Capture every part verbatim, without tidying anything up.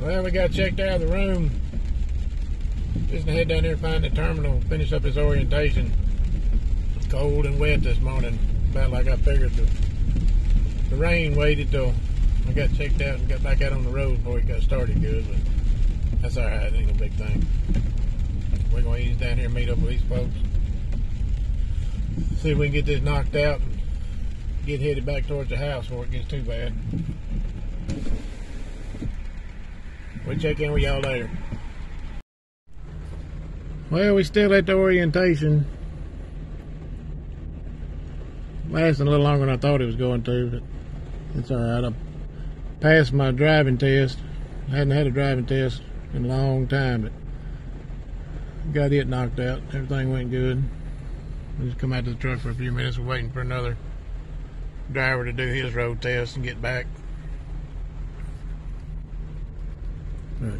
Well, we got checked out of the room. Just gonna head down here and find the terminal, finish up his orientation. It's cold and wet this morning, about like I figured. The, the rain waited till I got checked out and got back out on the road before it got started good, but that's all right, it ain't no big thing. We're gonna ease down here and meet up with these folks. See if we can get this knocked out and get headed back towards the house before it gets too bad. We'll check in with y'all later. Well, we still at the orientation. Lasting a little longer than I thought it was going to, but it's all right. I passed my driving test. I hadn't had a driving test in a long time, but got it knocked out. Everything went good. We just come out to the truck for a few minutes. We're waiting for another driver to do his road test and get back. All right.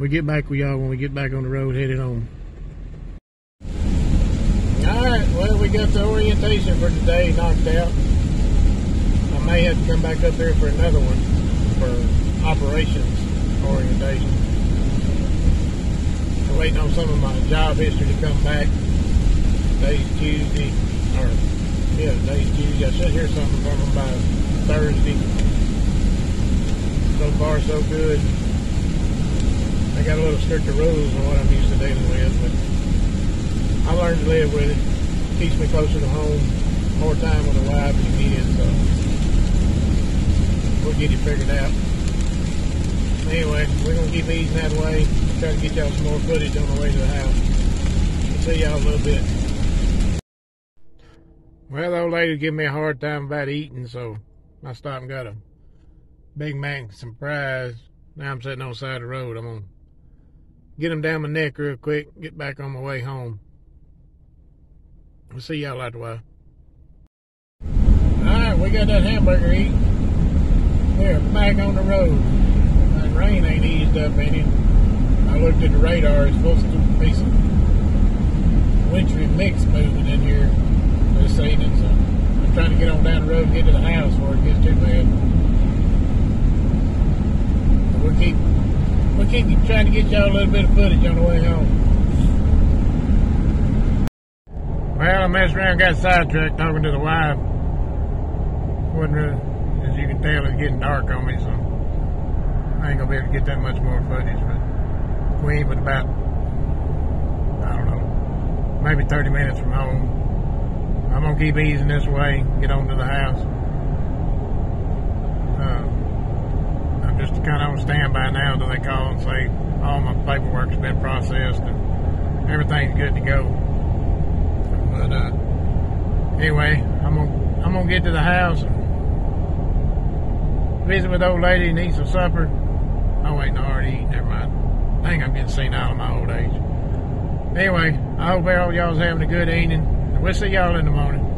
We get back with y'all when we get back on the road headed home. Alright, well, we got the orientation for today knocked out. I may have to come back up here for another one for operations orientation. I'm waiting on some of my job history to come back. Today's Tuesday, or yeah, today's Tuesday. I should hear something from them by Thursday. So far, so good. I got a little stricter rules on what I'm used to dealing with, but I learned to live with it. Keeps me closer to home, more time with the wife and kids, so we'll get it figured out. Anyway, we're going to keep easing that way, try to get y'all some more footage on the way to the house. We'll see y'all a little bit. Well, the old lady gave me a hard time about eating, so I stopped and got a Big Mac and some fries. Now I'm sitting on the side of the road. I'm going to get them down my neck real quick, get back on my way home. We'll see y'all out the while. Alright, we got that hamburger eating. We're back on the road. That rain ain't eased up any. I looked at the radar, it's supposed to be some wintry mix moving in here this evening, so I'm trying to get on down the road and get to the house before it gets too bad. We'll keep we'll keep trying to get y'all a little bit of footage on the way home. Well, I messed around, got sidetracked talking to the wife. Wasn't really, as you can tell, it's getting dark on me, so I ain't gonna be able to get that much more footage. But we ain't but about, I don't know, maybe thirty minutes from home. I'm gonna keep easing this way, get on to the house. Uh, I'm just kind of on standby now until they call and say all my paperwork's been processed and everything's good to go. But uh, anyway, I'm gonna I'm gonna get to the house, and visit with the old lady, and eat some supper. Oh wait, no, I already eat. Never mind. I think I'm getting senile in my old age. Anyway, I hope all y'all's having a good evening. We'll see y'all in the morning.